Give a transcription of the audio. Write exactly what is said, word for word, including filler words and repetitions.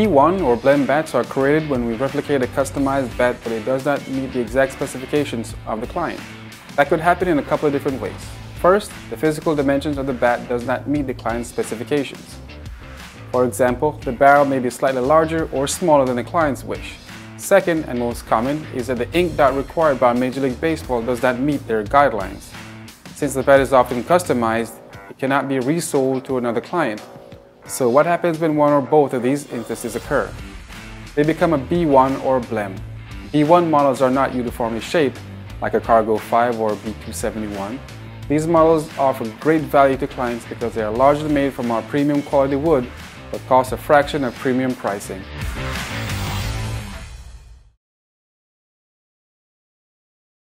B one or blend bats are created when we replicate a customized bat, but it does not meet the exact specifications of the client. That could happen in a couple of different ways. First, the physical dimensions of the bat does not meet the client's specifications. For example, the barrel may be slightly larger or smaller than the client's wish. Second, and most common, is that the ink dot required by Major League Baseball does not meet their guidelines. Since the bat is often customized, it cannot be resold to another client. So what happens when one or both of these instances occur? They become a B one or blem. B one models are not uniformly shaped, like a Cargo five or B two seventy-one. These models offer great value to clients because they are largely made from our premium quality wood, but cost a fraction of premium pricing.